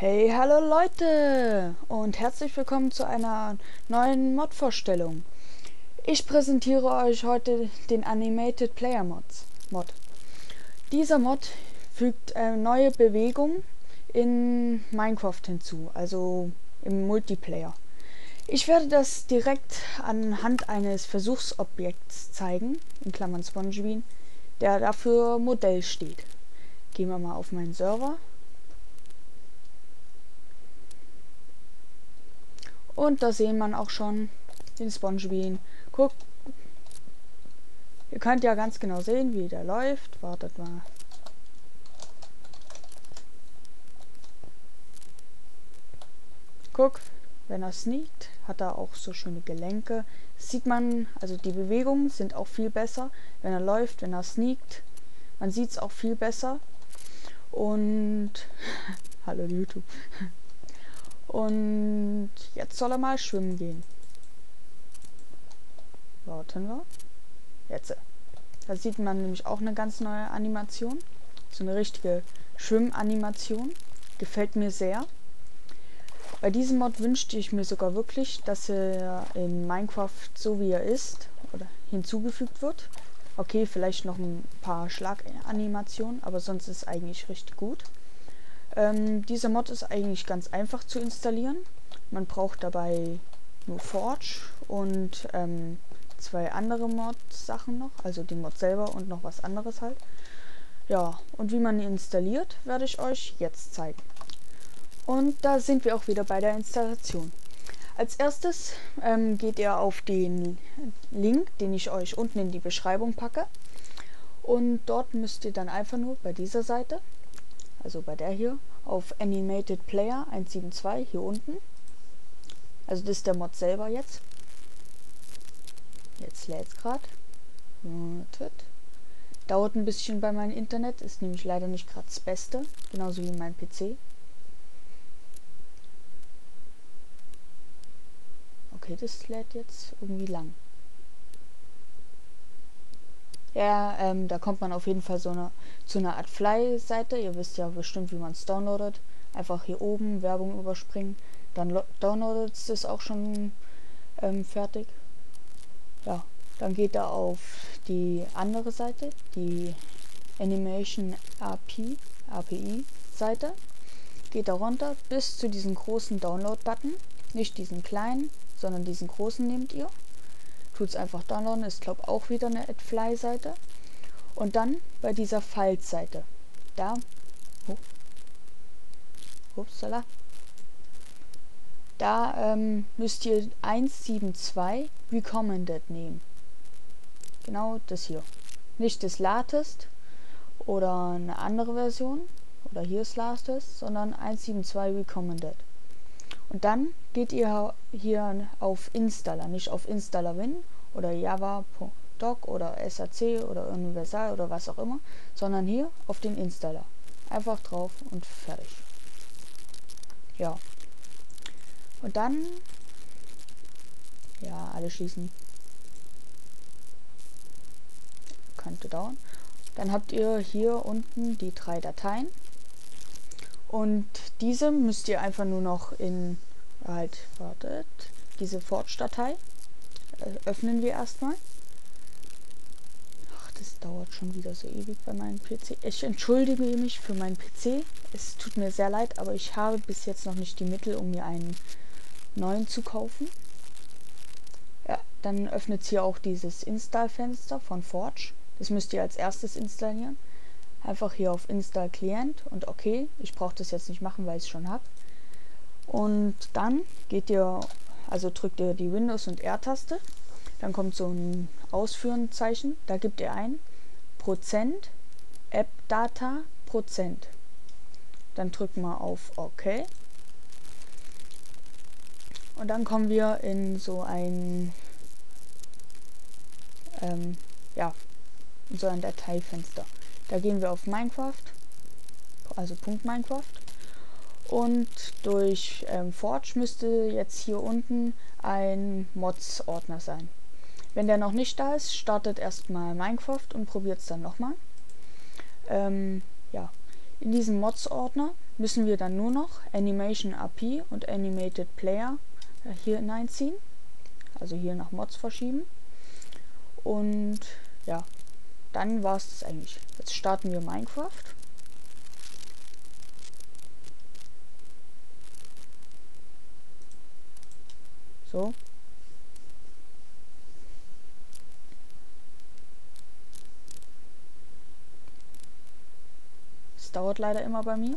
Hey, hallo Leute und herzlich willkommen zu einer neuen Mod-Vorstellung. Ich präsentiere euch heute den Animated Player Mod. Dieser Mod fügt neue Bewegungen in Minecraft hinzu, also im Multiplayer. Ich werde das direkt anhand eines Versuchsobjekts zeigen, in Klammern SpongeBean, der dafür Modell steht. Gehen wir mal auf meinen Server. Und da sehen man auch schon den SpongeBean. Guckt. Ihr könnt ja ganz genau sehen, wie der läuft. Wartet mal. Guck, wenn er sneakt, hat er auch so schöne Gelenke. Das sieht man, also die Bewegungen sind auch viel besser. Wenn er läuft, wenn er sneakt, man sieht es auch viel besser. Und hallo YouTube. Und jetzt soll er mal schwimmen gehen. Warten wir. Jetzt. Da sieht man nämlich auch eine ganz neue Animation. So eine richtige Schwimmanimation. Gefällt mir sehr. Bei diesem Mod wünschte ich mir sogar wirklich, dass er in Minecraft so wie er ist oder hinzugefügt wird. Okay, vielleicht noch ein paar Schlaganimationen, aber sonst ist es eigentlich richtig gut. Dieser Mod ist eigentlich ganz einfach zu installieren. Man braucht dabei nur Forge und zwei andere Mod-Sachen noch, also den Mod selber und noch was anderes halt. Ja, und wie man ihn installiert, werde ich euch jetzt zeigen. Und da sind wir auch wieder bei der Installation. Als erstes geht ihr auf den Link, den ich euch unten in die Beschreibung packe. Und dort müsst ihr dann einfach nur bei dieser Seite, also bei der hier, auf Animated Player 172 hier unten. Also das ist der Mod selber jetzt. Jetzt lädt es gerade. Dauert ein bisschen bei meinem Internet, ist nämlich leider nicht gerade das Beste, genauso wie mein PC. Okay, das lädt jetzt irgendwie lang. Ja, da kommt man auf jeden Fall zu einer Art Fly-Seite. Ihr wisst ja bestimmt, wie man es downloadet. Einfach hier oben Werbung überspringen. Dann downloadet es auch schon fertig. Ja, dann geht er auf die andere Seite, die Animation API-Seite. Geht da runter bis zu diesem großen Download-Button. Nicht diesen kleinen, sondern diesen großen nehmt ihr. Tut's einfach downloaden, ist glaube ich auch wieder eine AdFly-Seite. Und dann bei dieser Files-Seite. Da. Oh. Upsala. Da müsst ihr 172 Recommended nehmen. Genau das hier. Nicht das Latest oder eine andere Version. Oder hier ist Latest, sondern 172 Recommended. Und dann geht ihr hier auf Installer, nicht auf InstallerWin oder Java.doc oder SAC oder Universal oder was auch immer, sondern hier auf den Installer. Einfach drauf und fertig. Ja. Und dann... Ja, alle schließen. Könnte dauern. Dann habt ihr hier unten die drei Dateien. Und diese müsst ihr einfach nur noch in halt, wartet, diese Forge-Datei öffnen wir erstmal. Ach, das dauert schon wieder so ewig bei meinem PC. Ich entschuldige mich für meinen PC. Es tut mir sehr leid, aber ich habe bis jetzt noch nicht die Mittel, um mir einen neuen zu kaufen. Ja, dann öffnet es hier auch dieses Install-Fenster von Forge. Das müsst ihr als erstes installieren. Einfach hier auf Install Client und okay, ich brauche das jetzt nicht machen, weil ich es schon habe. Und dann geht ihr, also drückt ihr die Windows- und R-Taste, dann kommt so ein Ausführenzeichen, da gibt ihr ein %appdata%. Dann drückt mal auf OK. Und dann kommen wir in so ein in so ein Dateifenster. Da gehen wir auf Minecraft, also Punkt Minecraft. Und durch Forge müsste jetzt hier unten ein Mods-Ordner sein. Wenn der noch nicht da ist, startet erstmal Minecraft und probiert es dann nochmal. Ja, in diesem Mods-Ordner müssen wir dann nur noch Animation API und Animated Player hier hineinziehen. Also hier nach Mods verschieben. Und ja, dann war es das eigentlich. Jetzt starten wir Minecraft. So. Es dauert leider immer bei mir.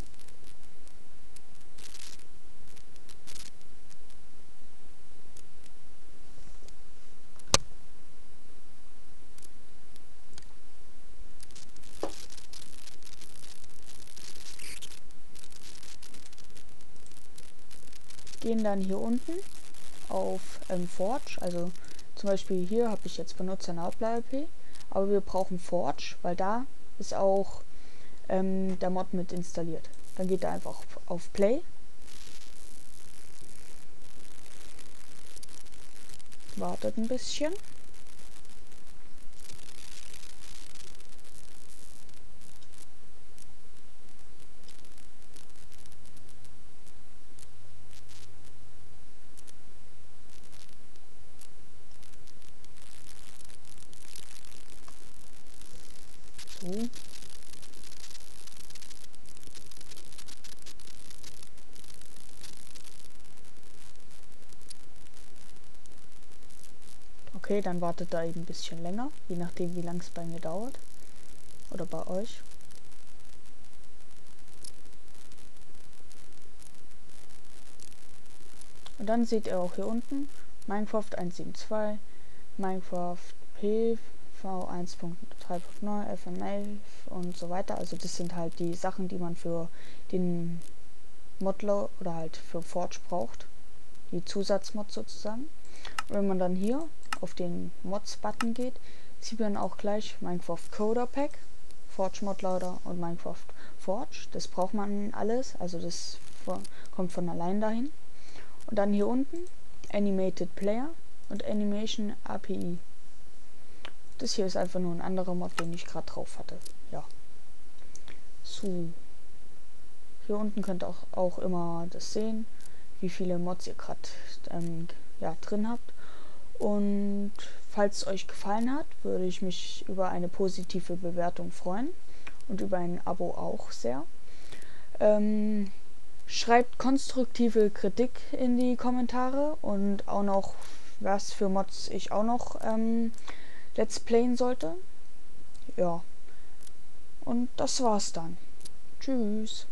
Gehen dann hier unten auf Forge, also zum Beispiel hier habe ich jetzt Benutzername.php, aber wir brauchen Forge, weil da ist auch der Mod mit installiert. Dann geht er einfach auf Play. Wartet ein bisschen. Okay, dann wartet da eben ein bisschen länger, je nachdem wie lang es bei mir dauert oder bei euch. Und dann seht ihr auch hier unten Minecraft 1.7.2, Minecraft P, V1.3.9, FML und so weiter. Also das sind halt die Sachen, die man für den Modler oder halt für Forge braucht. Die Zusatzmods sozusagen. Und wenn man dann hier auf den Mods-Button geht, sieht man auch gleich Minecraft Coder Pack, Forge Modloader und Minecraft Forge. Das braucht man alles, also das kommt von allein dahin. Und dann hier unten Animated Player und Animation API. Das hier ist einfach nur ein anderer Mod, den ich gerade drauf hatte. Ja. So. Hier unten könnt ihr auch immer das sehen, wie viele Mods ihr gerade ja, drin habt. Und falls es euch gefallen hat, würde ich mich über eine positive Bewertung freuen und über ein Abo auch sehr. Schreibt konstruktive Kritik in die Kommentare und auch noch, was für Mods ich auch noch Let's Playen sollte. Ja. Und das war's dann. Tschüss.